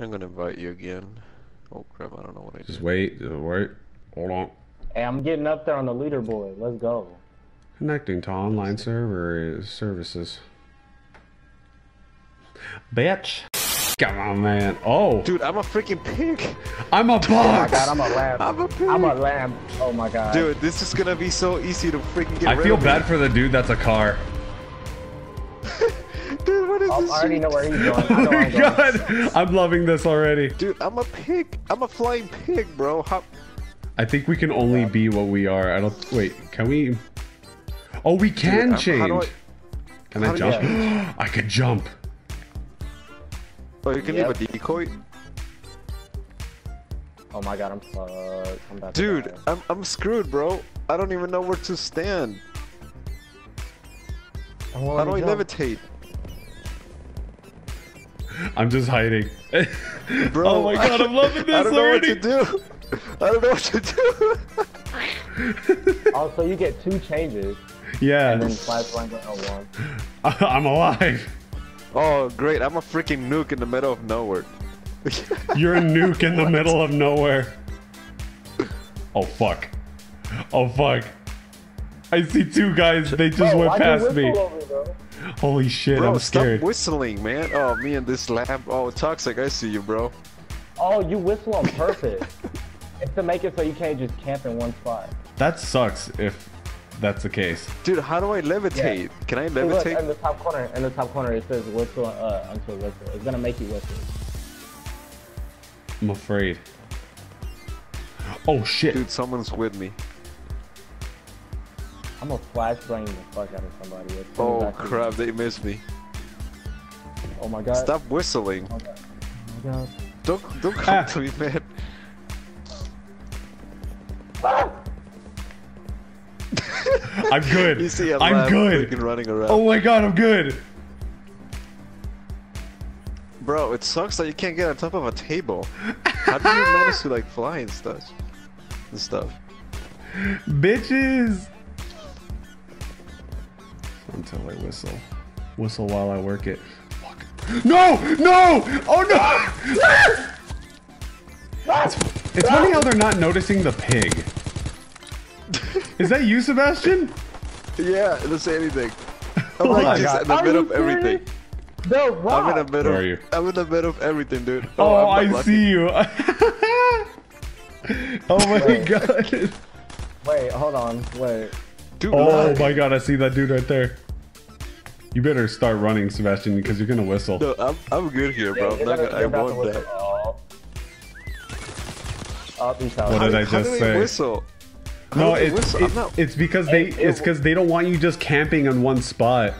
I'm gonna invite you again. Oh crap, I don't know what I did. Just wait. Hold on. Hey, I'm getting up there on the leaderboard. Let's go. Connecting to online server services. Bitch. Come on, man. Oh. Dude, I'm a freaking pig. I'm a box. Oh my god, I'm a lamb. I'm a pig. I'm a lamb. Oh my god. Dude, this is gonna be so easy to freaking get rid of. I feel bad for the dude that's a car. Dude, what is this? I already know where he's going. Oh my god. I'm loving this already. Dude, I'm a pig. I'm a flying pig, bro. How... I think we can only be what we are. I don't... Wait, can we... Oh, we can change. Can I jump? I could jump. Oh, you can leave a decoy. Oh my god, I'm fucked. Dude, I'm screwed, bro. I don't even know where to stand. How do I levitate? I'm just hiding. Bro, oh my god, I'm loving this already. I don't know what to do. I don't know what to do. Also, you get 2 changes. Yeah. And then 5.01. I'm alive. Oh great, I'm a freaking nuke in the middle of nowhere. You're a nuke in the middle of nowhere. Oh fuck. Oh fuck. I see 2 guys, they just went past me. Holy shit, bro, I'm scared. Stop whistling, man. Oh, me and this lamp. Oh, Toxic, I see you, bro. Oh, you whistle on purpose. It's to make it so you can't just camp in one spot. That sucks if that's the case. Dude, how do I levitate? Yeah. Can I levitate? Hey, look, in the top corner, it says whistle until whistle. It's gonna make you whistle. I'm afraid. Oh shit. Dude, someone's with me. I'm gonna flash brain the fuck out of somebody. Oh crap, they missed me. Oh my god. Stop whistling. Oh my god. Oh my god. Don't come to me, man. I'm good. You see I'm good. Running around. Oh my god, I'm good. Bro, it sucks that you can't get on top of a table. How do you manage to like fly and stuff? Bitches. Until I whistle. Whistle while I work it. Fuck. No! No! Oh no! It's funny how they're not noticing the pig. Is that you, Sebastian? Yeah, it doesn't say anything. I'm like just in the middle of everything. I'm in the middle of everything, dude. Oh, I see you. Oh my god. Wait, hold on. Wait. Dude, oh my god, I see that dude right there. You better start running, Sebastian, because you're gonna whistle. No, I'm good here, bro. I won't die. What did I just say? Whistle. No, it's because they don't want you just camping in one spot.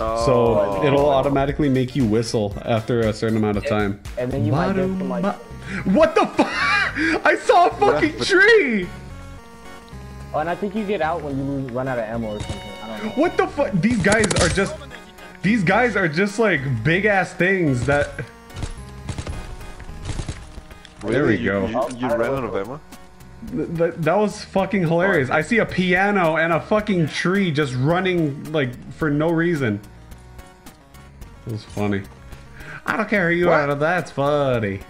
Oh. So it'll automatically make you whistle after a certain amount of time. And then you might get some like... What the fuck? I saw a fucking tree! Oh, and I think you get out when you run out of ammo or something. I don't know. What the fuck? These guys are just... These guys are just like big ass things that... There we go. You ran out of ammo? That was fucking hilarious. I see a piano and a fucking tree just running like for no reason. It was funny. I don't care who you are. That's funny.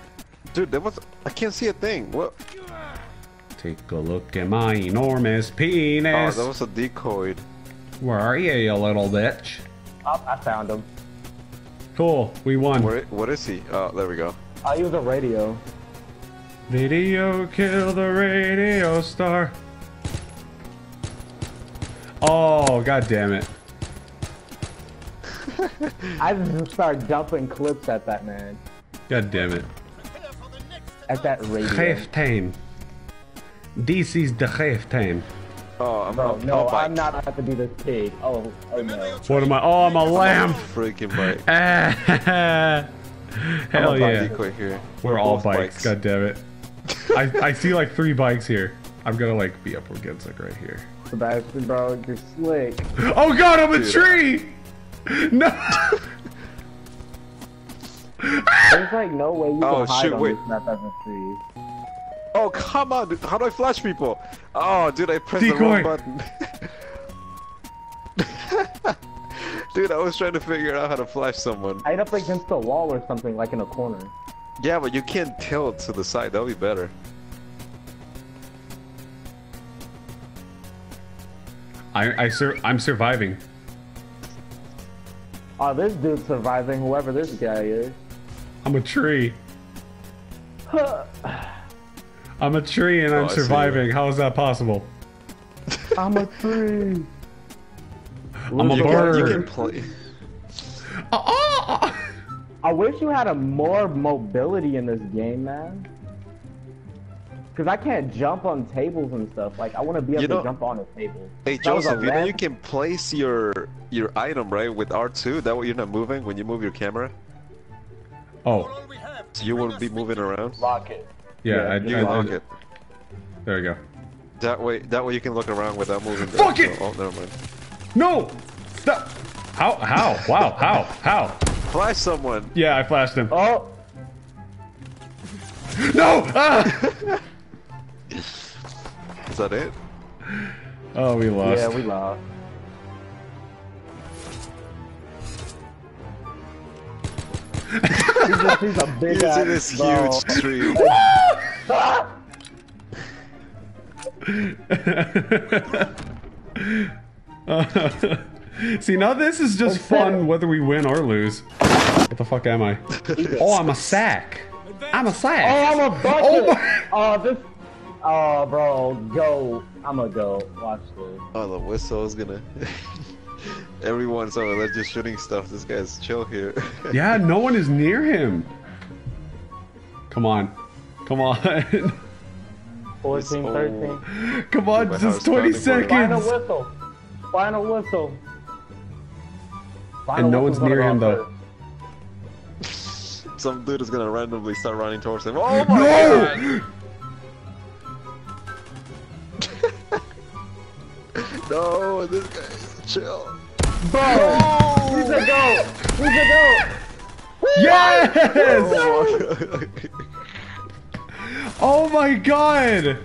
Dude, that was... I can't see a thing. What? Take a look at my enormous penis. Oh, that was a decoy. Where are you, you little bitch? Oh, I found him. Cool, we won. What is he? Oh, there we go. I use a radio. Video kill the radio star. Oh, god damn it. I just start dumping clips at that man. God damn it. At that radio. Half time. This is the half time. Oh, I'm not about to be this pig. Oh, no. What am I? Oh, I'm a lamb. Freaking bike. Hell yeah. We're all bikes. God damn it. I see like 3 bikes here. I'm gonna like be up against like right here. Sebastian, bro, you're slick. Oh god, I'm a tree! No! There's like no way you can hide on this map as a tree. Oh come on, dude. How do I flash people? Oh dude, I pressed the wrong button. Dude, I was trying to figure out how to flash someone. I'd up against a wall or something, like in a corner. Yeah, but you can't tilt to the side. That'll be better. I'm surviving. Oh, this dude's surviving, whoever this guy is. I'm a tree. I'm a tree and I'm surviving. How is that possible? I'm a tree. I'm a bird. You can play. I wish you had more mobility in this game, man. Because I can't jump on tables and stuff. Like, I want to be able to jump on a table. Hey, Joseph, you know you can place your item, right, with R2? That way you're not moving when you move your camera? Oh. So you won't be moving around? Lock it. Yeah, I do. Lock it. There we go. That way you can look around without moving. Fuck it! Oh, never mind. No! Stop! How? Wow, how? Flash someone. Yeah, I flashed him. Oh! No! Ah! Is that it? Oh, we lost. Yeah, we lost. he's a big ass in this huge tree. See, now this is just fun whether we win or lose. What the fuck am I? Oh, I'm a sack. I'm a sack. Oh, I'm a bucket. Oh, bro, go. I'm gonna go. Watch this. Oh, the whistle is gonna. Everyone's over there just shooting stuff. This guy's chill here. Yeah, no one is near him. Come on. Come on. 14, 13. Come on, just 20 seconds. Final whistle. Final whistle. And no one's near him, though. Some dude is gonna randomly start running towards him. Oh my god! No, this guy is chill. Bro! Oh, he's a go! He's a go! Yes! Oh my, oh my god!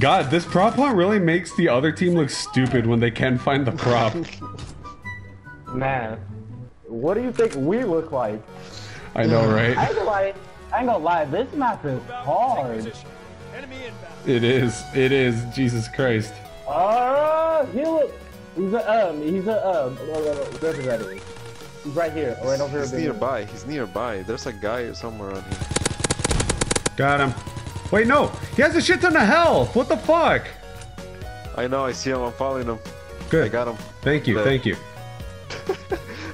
God, this prop hunt really makes the other team look stupid when they can't find the prop. Man. What do you think we look like? I know, right? I ain't gonna lie, this map is hard. It is, Jesus Christ. He's right here, right over here. He's nearby, there's a guy somewhere on here. Got him. Wait, no, he has a shit ton of health, what the fuck? I know, I see him, I'm following him. Good. I got him. Thank you, thank you.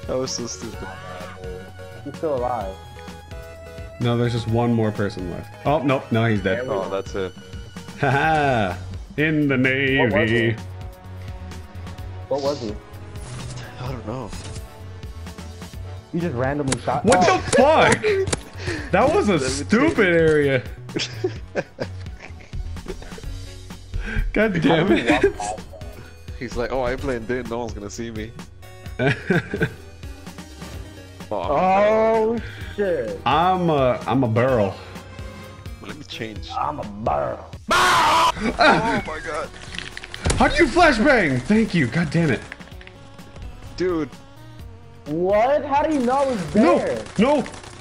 That was so stupid. He's still alive. No, there's just one more person left. Oh, nope. No, he's dead. Oh, that's it. Haha! In the Navy! What was he? I don't know. You just randomly shot. What the fuck?! That was a stupid area! God damn it! He's like, oh, I blend in, no one's gonna see me. Oh shit! I'm a barrel. Let me change. I'm a barrel. Oh my god! How do you flashbang? Thank you. God damn it, dude. What? How do you know it's there?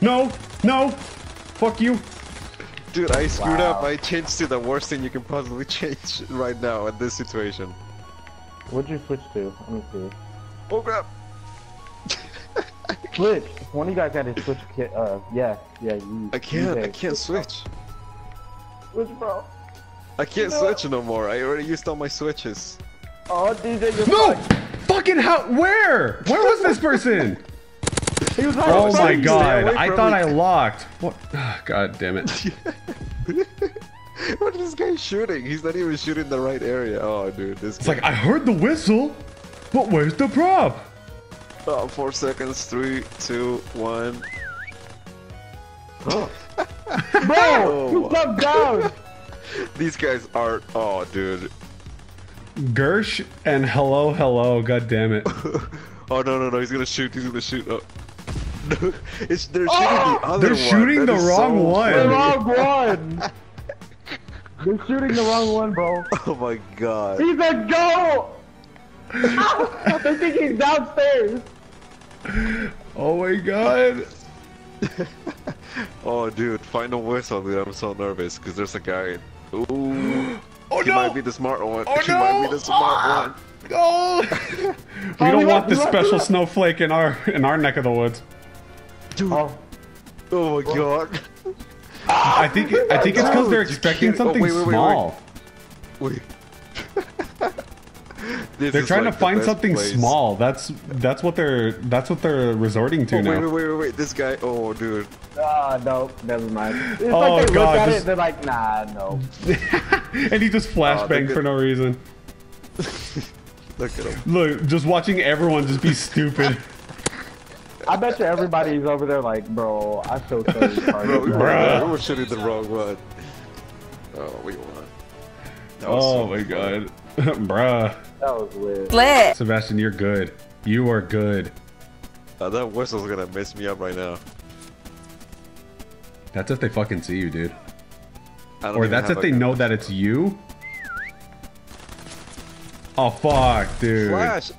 No! Fuck you, dude! I screwed up. I changed to the worst thing you can possibly change right now in this situation. What'd you switch to? Let me see. Oh crap! Switch! One of you guys had to switch. I can't switch. Switch, bro. I can't switch no more. I already used all my switches. Oh, DJ, you're fucking how? Where? Where was this person? He was oh my god! I thought I locked. What? Oh, god damn it! What is this guy shooting? He's not even shooting the right area. Oh, dude, this. It's like I heard the whistle. But where's the prop? Oh, 4 seconds. 3, 2, 1. Oh. Bro, you jumped down. These guys are. Oh, dude. Gersh and hello. God damn it. Oh no. He's gonna shoot. Oh. They're shooting the other one. They're shooting the wrong one. The wrong one. They're shooting the wrong one, bro. Oh my god. He's a go. I think he's downstairs. Oh my god. Oh, dude, final whistle, dude. I'm so nervous because there's a guy. Ooh. Oh, he might be the smart one. Oh, he might be the smart one. Oh. We don't want this special snowflake in our neck of the woods. Dude. Oh, oh my god. I think it's because they're expecting something small. Wait. They're trying to find something small. That's what they're resorting to now. Wait. This guy. Oh, dude. Ah, no. Never mind. Oh god. They're like, nah, no. And he just flashbanged for no reason. Look at him. Look, just watching everyone just be stupid. I bet you everybody's over there like, bro, I feel so retarded. Bro, we were shooting the wrong one. Oh, we won. Oh my god. Bruh. That was weird. Lit. Sebastian, you're good. You are good. That whistle's gonna mess me up right now. That's if they fucking see you, dude. Or that's if they know that it's you. Oh fuck, dude. Flash.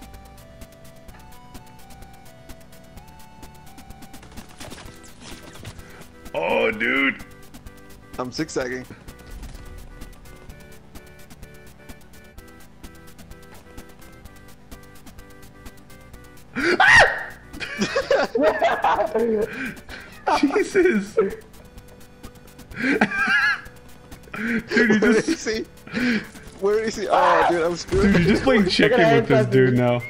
Oh, dude. I'm zigzagging. Jesus. Dude, you just see. Where is he? Oh, dude, I'm screwed. Dude, you're just playing chicken with this dude now.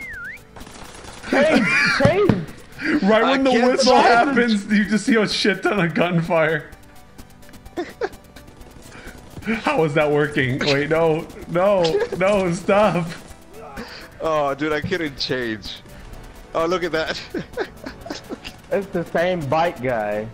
Change! Right when the whistle happens, you just see a shit ton of gunfire. How is that working? Wait, no, stop. Oh, dude, I couldn't change. Oh, look at that. It's the same bike guy.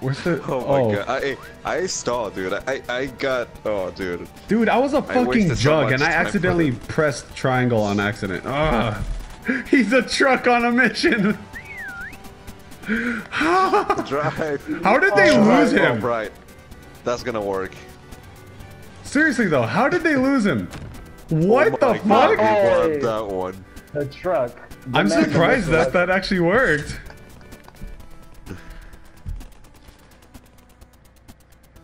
Where's the? Oh my god! I stalled, dude. I got. Oh, dude. Dude, I was a fucking jug, and I accidentally pressed triangle on accident. Ah, he's a truck on a mission. Drive. How did they lose him? Right. That's gonna work. Seriously though, how did they lose him? What the fuck? Hey. That one. The truck. I'm surprised that that actually worked.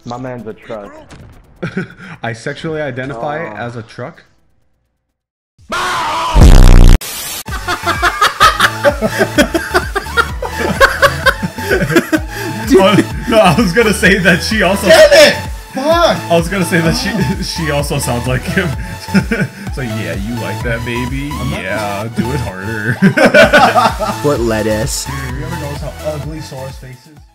My man's a truck. I sexually identify as a truck. Oh, no, I was gonna say that she also. Damn it! Fuck! I was gonna say that she also sounds like him. So yeah, you like that, baby? Yeah, do it harder. What lettuce? Dude, you ever notice how ugly Sora's face is?